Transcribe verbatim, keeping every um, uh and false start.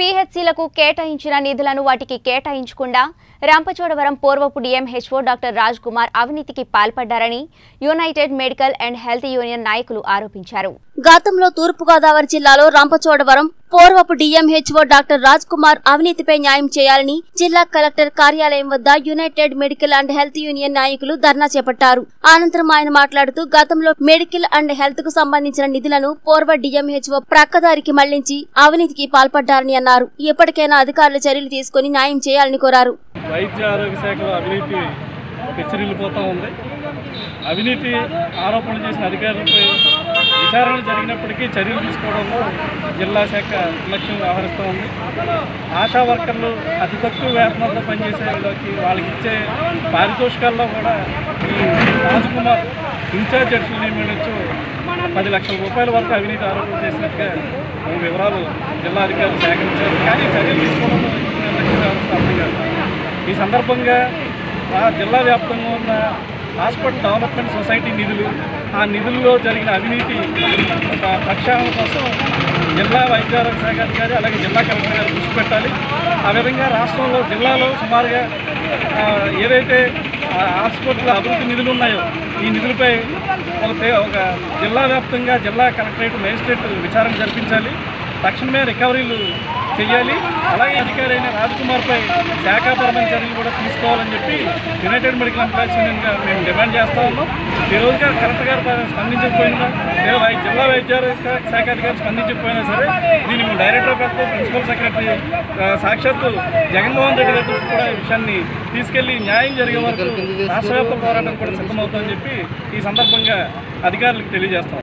పీహెచ్సీలకు కేటాయించిన నిధులను వాటికి కేటాయించకుండా రాంపచోడవరం పూర్వపు డీఎంహెచ్ఓ డాక్టర్ రాజ్కుమార్ అవినీతికి పాల్పడ్డారని united medical and health union నాయకులు ఆరోపించారు. గతంలో తూర్పు గోదావరి జిల్లాలో రాంపచోడవరం పూర్వపు డీఎంహెచ్ఓ డాక్టర్ రాజ్కుమార్ అవినీతిపై న్యాయం చేయాలని జిల్లా కలెక్టర్ కార్యాలయం వద్ద united medical and health union నాయకులు ధర్నా చేపట్టారు. అనంతరం ఆయన మాట్లాడుతూ గతంలో మెడికల్ అండ్ హెల్త్ కు సంబంధించిన నిధులను పూర్వ డీఎంహెచ్ఓ ప్రక్కదారికి మళ్లించి అవినీతికి పాల్పడ్డారని అన్నారు. ఎప్పటికైనా అధికారులు చర్యలు తీసుకుని న్యాయం చేయాలని కోరారు. వైద్య ఆరోగ్య శాఖలో అవినీతి పెచ్చిరిల్లిపోతూ ఉంది. అవినీతి ఆరోపణలు చేసిన అధికారులపై విచారణ జరిగినప్పటికీ చర్యలు తీసుకోవడంలో జిల్లా శాఖ నిర్లక్ష్యం వ్యవహరిస్తూ ఉంది. ఆశా వర్కర్లు అతి తక్కువ వేతనంతో పనిచేసే వాళ్ళకి వాళ్ళకి ఇచ్చే పారితోషికాల్లో కూడా ఈ రాజ్కుమార్ ఇన్ఛార్జ్ అడిషనల్ నియమించు పది లక్షల రూపాయల వరకు అవినీతి ఆరోపణ చేసినట్టుగా ఈ వివరాలు జిల్లా అధికారులు సేకరించారు. కానీ చర్యలు తీసుకోవడంలో నిర్లక్ష్యం వ్యవస్థ. ఈ సందర్భంగా ఆ జిల్లా వ్యాప్తంగా ఉన్న హాస్పిటల్ డెవలప్మెంట్ సొసైటీ నిధులు, ఆ నిధుల్లో జరిగిన అవినీతి ప్రక్షాళన కోసం జిల్లా వైద్య ఆరోగ్య శాఖ అధికారి అలాగే జిల్లా కలెక్టర్ గారు దృష్టి పెట్టాలి. ఆ విధంగా రాష్ట్రంలో జిల్లాలో సుమారుగా ఏదైతే హాస్పిటల్ అభివృద్ధి నిధులు ఉన్నాయో ఈ నిధులపై ఒక జిల్లా వ్యాప్తంగా జిల్లా కలెక్టరేట్ మేజిస్ట్రేట్ విచారణ జరిపించాలి. తక్షణమే రికవరీలు చేయాలి. అలాగే అధికారి అయిన రాజ్కుమార్పై శాఖాపరమైన చర్యలు కూడా తీసుకోవాలని చెప్పి యునైటెడ్ మెడికల్ ఎంప్లాయీస్ యూనియన్గా మేము డిమాండ్ చేస్తూ ఉన్నాం. ఈ రోజుగా కలెక్టర్ గారు స్పందించకపోయినా లేదా జిల్లా వైద్య ఆరోగ్య శాఖ అధికారి స్పందించకపోయినా సరే దీన్ని మేము డైరెక్టర్ గారితో, ప్రిన్సిపల్ సెక్రటరీ సాక్షాత్తు జగన్మోహన్ రెడ్డి గారి దృష్టి కూడా ఈ విషయాన్ని తీసుకెళ్లి న్యాయం జరిగే వరకు రాష్ట్ర వ్యాప్త పోరాటం కూడా సిద్ధమవుతుందని చెప్పి ఈ సందర్భంగా అధికారులకు తెలియజేస్తాం.